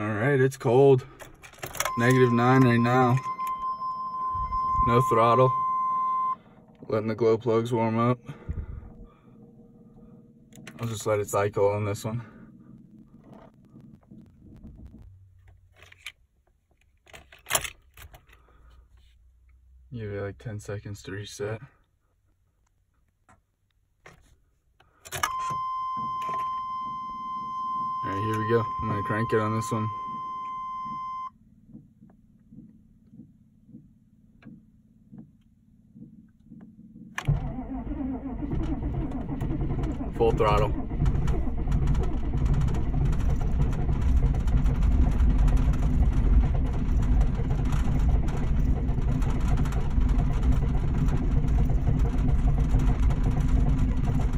All right, it's cold. -9 right now. No throttle. Letting the glow plugs warm up. I'll just let it cycle on this one. Give it like 10 seconds to reset. All right, here we go. I'm gonna crank it on this one. Full throttle.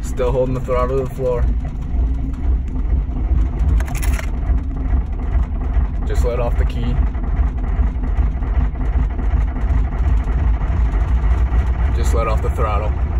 Still holding the throttle to the floor. Just let off the key. Just let off the throttle.